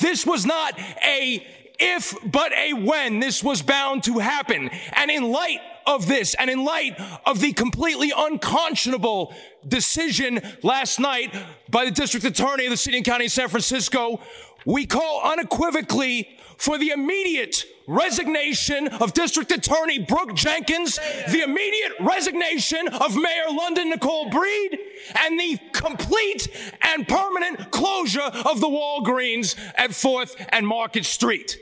This was not a if, but a when. This was bound to happen. And in light of this, and in light of the completely unconscionable decision last night by the district attorney of the city and county of San Francisco, we call unequivocally for the immediate resignation of District Attorney Brooke Jenkins, the immediate resignation of Mayor London Nicole Breed, and the complete and permanent closure of the Walgreens at 4th and Market Street.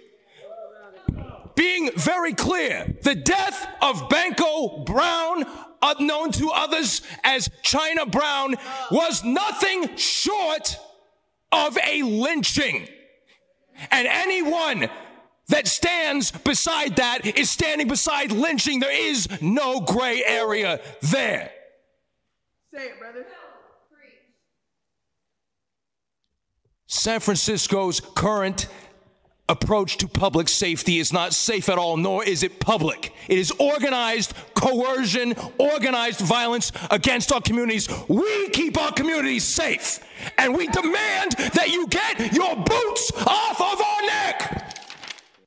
Being very clear, the death of Banko Brown, unknown to others as China Brown, was nothing short of a lynching. And anyone that stands beside that is standing beside lynching. There is no gray area there. Say it, brother. San Francisco's current approach to public safety is not safe at all, nor is it public. It is organized coercion, organized violence against our communities. We keep our communities safe, and we demand that you get your boots off of our neck.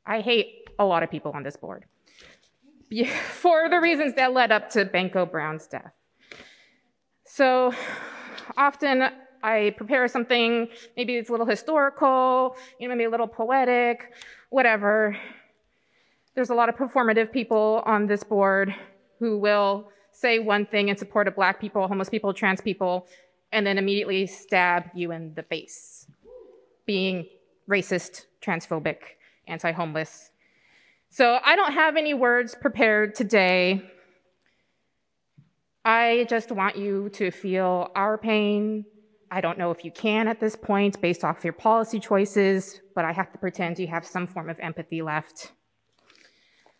I hate a lot of people on this board for the reasons that led up to Banko Brown's death. So often I prepare something, maybe it's a little historical, you know, maybe a little poetic, whatever. There's a lot of performative people on this board who will say one thing in support of Black people, homeless people, trans people, and then immediately stab you in the face, being racist, transphobic, anti-homeless. So I don't have any words prepared today. I just want you to feel our pain. I don't know if you can at this point based off your policy choices, but I have to pretend you have some form of empathy left.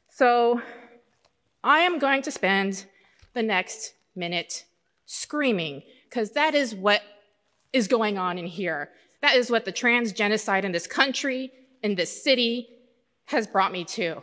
So I am going to spend the next minute screaming, because that is what is going on in here. That is what the trans genocide in this country, in this city, has brought me to.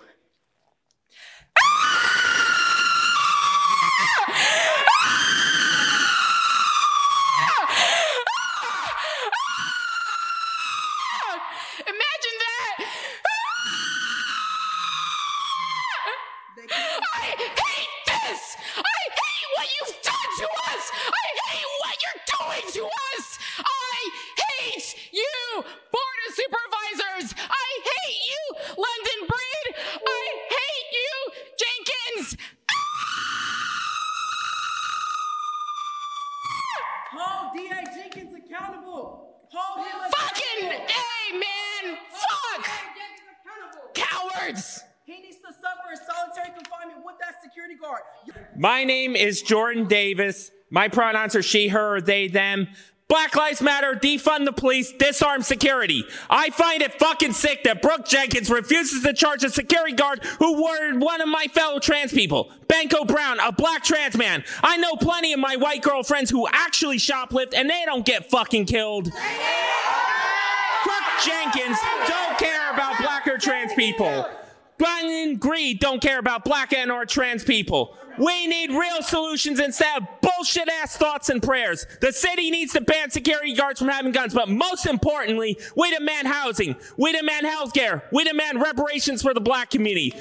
My name is Jordan Davis. My pronouns are she, her, they, them. Black Lives Matter, defund the police, disarm security. I find it fucking sick that Brooke Jenkins refuses to charge a security guard who murdered one of my fellow trans people, Banko Brown, a Black trans man. I know plenty of my white girlfriends who actually shoplift and they don't get fucking killed. Brooke Jenkins don't care about Black or trans people. Banko Brown don't care about Black and or trans people. We need real solutions instead of bullshit-ass thoughts and prayers. The city needs to ban security guards from having guns, but most importantly, we demand housing. We demand health care. We demand reparations for the Black community.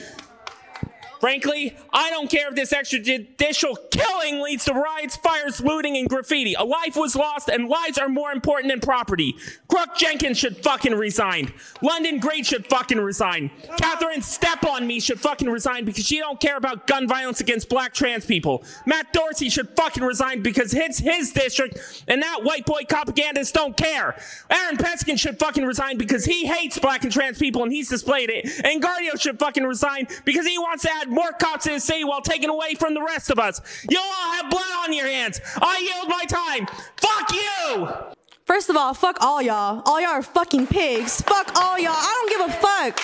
Frankly, I don't care if this extrajudicial killing leads to riots, fires, looting, and graffiti. A life was lost, and lives are more important than property. Brooke Jenkins should fucking resign. London Breed should fucking resign. Catherine Step-On-Me should fucking resign because she don't care about gun violence against Black trans people. Matt Dorsey should fucking resign because it's his district, and that white boy propagandist don't care. Aaron Peskin should fucking resign because he hates Black and trans people, and he's displayed it. And Guardio should fucking resign because he wants to add more cops in the city while taking away from the rest of us. You all have blood on your hands. I yield my time. Fuck you! First of all, fuck all y'all. All y'all are fucking pigs. Fuck all y'all. I don't give a fuck.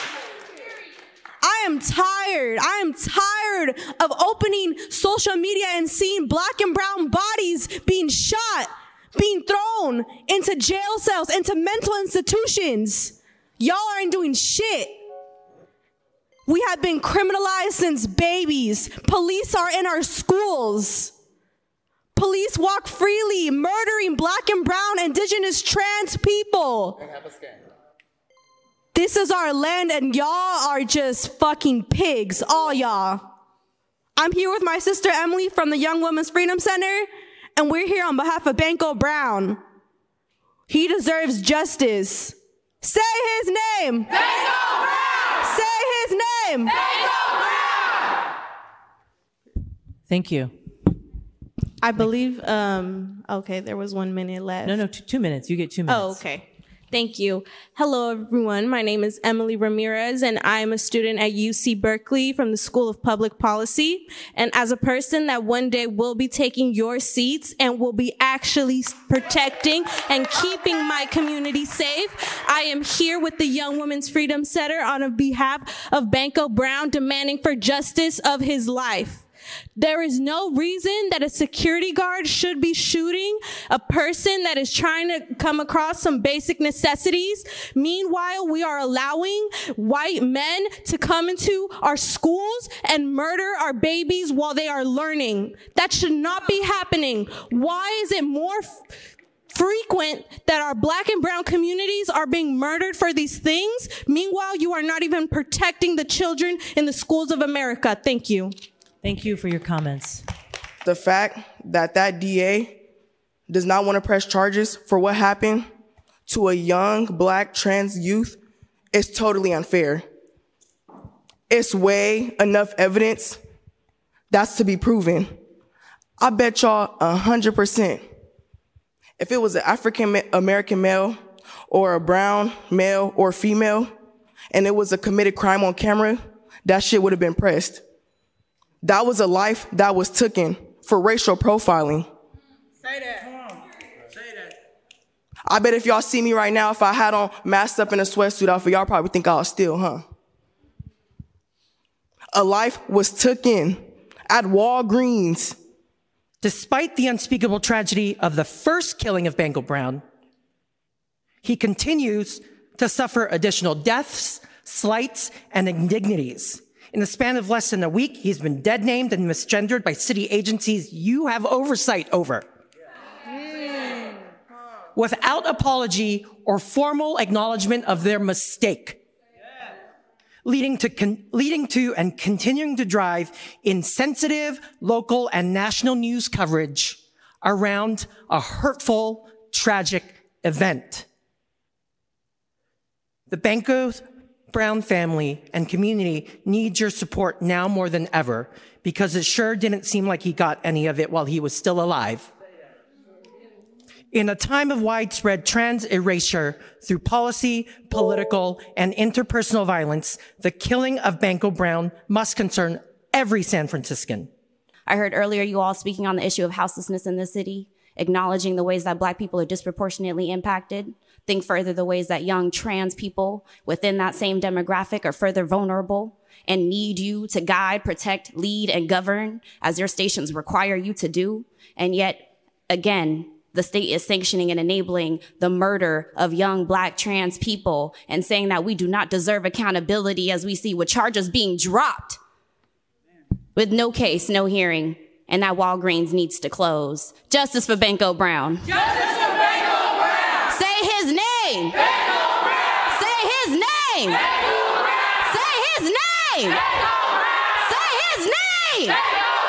I am tired. I am tired of opening social media and seeing Black and brown bodies being shot, being thrown into jail cells, into mental institutions. Y'all aren't doing shit. We have been criminalized since babies. Police are in our schools. Police walk freely, murdering Black and brown, indigenous, trans people. And have a scanner. This is our land and y'all are just fucking pigs, all y'all. I'm here with my sister Emily from the Young Women's Freedom Center, and we're here on behalf of Banko Brown. He deserves justice. Say his name! Banko Brown! Say his name! Banko Brown! Thank you. I believe, okay, there was 1 minute left. No, 2 minutes. You get 2 minutes. Oh, okay. Thank you. Hello, everyone. My name is Emily Ramirez, and I'm a student at UC Berkeley from the School of Public Policy. And as a person that one day will be taking your seats and will be actually protecting and keeping my community safe, I am here with the Young Women's Freedom Center on behalf of Banko Brown, demanding for justice of his life. There is no reason that a security guard should be shooting a person that is trying to come across some basic necessities. Meanwhile, we are allowing white men to come into our schools and murder our babies while they are learning. That should not be happening. Why is it more frequent that our black and brown communities are being murdered for these things? Meanwhile, you are not even protecting the children in the schools of America. Thank you. Thank you for your comments. The fact that that DA does not want to press charges for what happened to a young black trans youth is totally unfair. It's way enough evidence that's to be proven. I bet y'all 100%. If it was an African American male or a brown male or female, and it was a committed crime on camera, that shit would have been pressed. That was a life that was taken for racial profiling. Say that. Come on. Say that. I bet if y'all see me right now, if I had on masked up in a sweatsuit outfit, y'all probably think I was still, huh? A life was taken at Walgreens. Despite the unspeakable tragedy of the first killing of Bengal Brown, he continues to suffer additional deaths, slights, and indignities. In the span of less than a week, he's been dead-named and misgendered by city agencies you have oversight over. Yeah. Without apology or formal acknowledgement of their mistake. Yeah. Leading to and continuing to drive insensitive local and national news coverage around a hurtful, tragic event. The Banko Brown family and community needs your support now more than ever, because it sure didn't seem like he got any of it while he was still alive. In a time of widespread trans erasure through policy, political, and interpersonal violence, the killing of Banko Brown must concern every San Franciscan. I heard earlier you all speaking on the issue of houselessness in this city, acknowledging the ways that Black people are disproportionately impacted. Think further the ways that young trans people within that same demographic are further vulnerable and need you to guide, protect, lead, and govern as your stations require you to do. And yet, again, the state is sanctioning and enabling the murder of young Black trans people and saying that we do not deserve accountability, as we see with charges being dropped with no case, no hearing, and that Walgreens needs to close. Justice for Banko Brown. Justice for Banko Brown. Say his name. Banko Brown. Say his name. Banko Brown. Say his name. Banko Brown. Say his name. Banko Brown.